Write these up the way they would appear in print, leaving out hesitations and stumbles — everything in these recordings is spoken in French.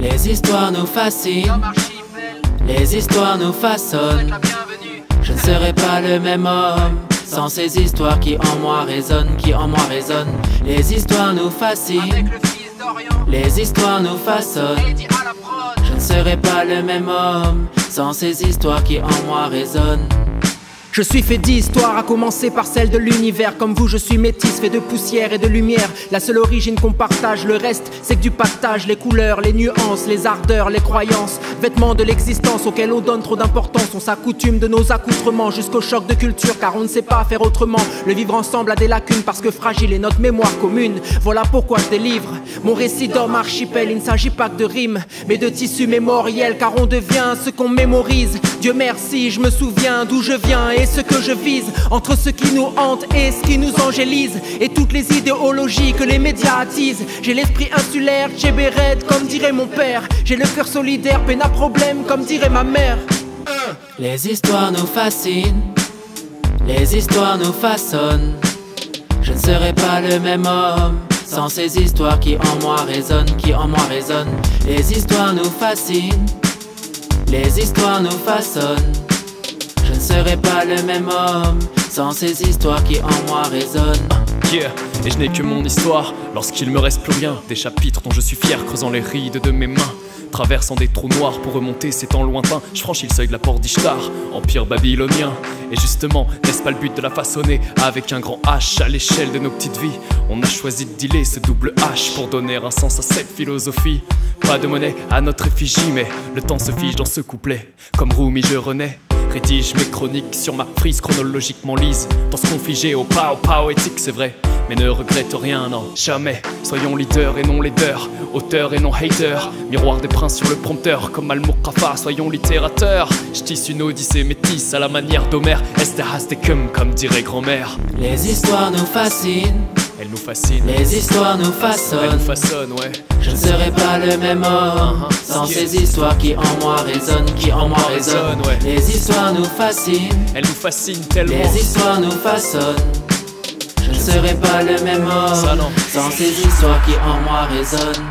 Les histoires nous fascinent, les histoires nous façonnent. Je ne serai pas le même homme sans ces histoires qui en moi résonnent, qui en moi résonnent. Les histoires nous fascinent, les histoires nous façonnent. Je ne serai pas le même homme sans ces histoires qui en moi résonnent. Je suis fait d'histoire, à commencer par celle de l'univers. Comme vous, je suis métisse, fait de poussière et de lumière. La seule origine qu'on partage, le reste, c'est que du pactage. Les couleurs, les nuances, les ardeurs, les croyances, vêtements de l'existence auxquels on donne trop d'importance. On s'accoutume de nos accoutrements jusqu'au choc de culture, car on ne sait pas faire autrement. Le vivre ensemble a des lacunes parce que fragile est notre mémoire commune. Voilà pourquoi je délivre mon récit d'homme archipel. Il ne s'agit pas que de rimes, mais de tissus mémoriels, car on devient ce qu'on mémorise. Dieu merci, je me souviens d'où je viens et ce que je vise, entre ce qui nous hante et ce qui nous angélise, et toutes les idéologies que les médias attisent. J'ai l'esprit insulaire, tchébérède, comme dirait mon père. J'ai le cœur solidaire, peine à problème, comme dirait ma mère. Les histoires nous fascinent, les histoires nous façonnent. Je ne serai pas le même homme sans ces histoires qui en moi résonnent, qui en moi résonnent. Les histoires nous fascinent, les histoires nous façonnent. Je ne serai pas le même homme sans ces histoires qui en moi résonnent. Yeah, et je n'ai que mon histoire lorsqu'il me reste plus rien. Des chapitres dont je suis fier, creusant les rides de mes mains, traversant des trous noirs pour remonter ces temps lointains. Je franchis le seuil de la porte d'Ishtar, empire babylonien. Et justement, n'est-ce pas le but de la façonner avec un grand H à l'échelle de nos petites vies? On a choisi de dealer ce double H pour donner un sens à cette philosophie. Pas de monnaie à notre effigie, mais le temps se fige dans ce couplet. Comme Rumi, je renais. Rédige mes chroniques sur ma frise chronologiquement lise, dans ce qu'on figé au pao éthique, c'est vrai, mais ne regrette rien, non, jamais. Soyons leaders et non laideurs, auteurs et non haters, miroir des princes sur le prompteur, comme Al-Muqrafa, soyons littérateurs. Je tisse une odyssée métisse à la manière d'Homère, Esterastekum, comme dirait grand-mère. Les histoires nous fascinent, elles nous fascinent, les histoires nous façonnent, elles nous façonnent, ouais. Je ne serai pas le même homme sans ces histoires qui en moi résonnent, qui en moi résonnent, ouais. Les histoires nous fascinent, elles nous fascinent tellement. Les histoires nous façonnent. Je ne serai pas le même homme sans ces histoires qui en moi résonnent.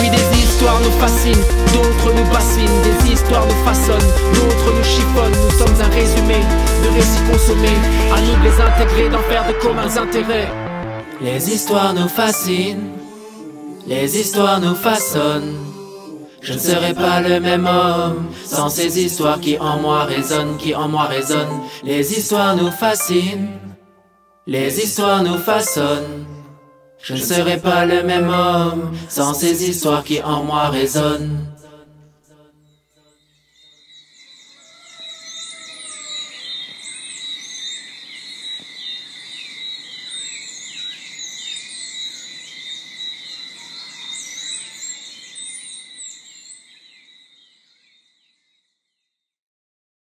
Oui, des histoires nous fascinent, d'autres nous bassinent, des histoires nous façonnent, d'autres nous chiffonnent. Nous sommes un résumé de récits consommés, à nous de les intégrer, d'en faire de communs intérêts. Les histoires nous fascinent, les histoires nous façonnent. Je ne serai pas le même homme sans ces histoires qui en moi résonnent, qui en moi résonnent. Les histoires nous fascinent, les histoires nous façonnent. Je ne serai pas le même homme sans ces histoires qui en moi résonnent.